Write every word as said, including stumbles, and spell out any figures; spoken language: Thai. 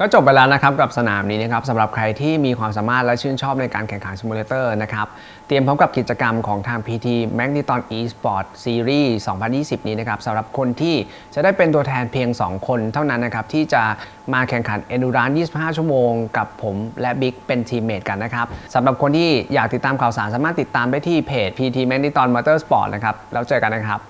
ก็จบไปแล้วนะครับกับสนามนี้นะครับสำหรับใครที่มีความสามารถและชื่นชอบในการแข่งขันซิมูเลเตอร์นะครับเตรียมพบกับกิจกรรมของทาง พี ที Magneton Esport Series สองพันยี่สิบ นี้นะครับสำหรับคนที่จะได้เป็นตัวแทนเพียงสองคนเท่านั้นนะครับที่จะมาแข่งขัน Endurance ยี่สิบห้า ชั่วโมงกับผมและบิ๊กเป็นทีมเมทกันนะครับสำหรับคนที่อยากติดตามข่าวสารสามารถติดตามได้ที่เพจ พี ที Magneton Motorsport นะครับแล้วเจอกันนะครับ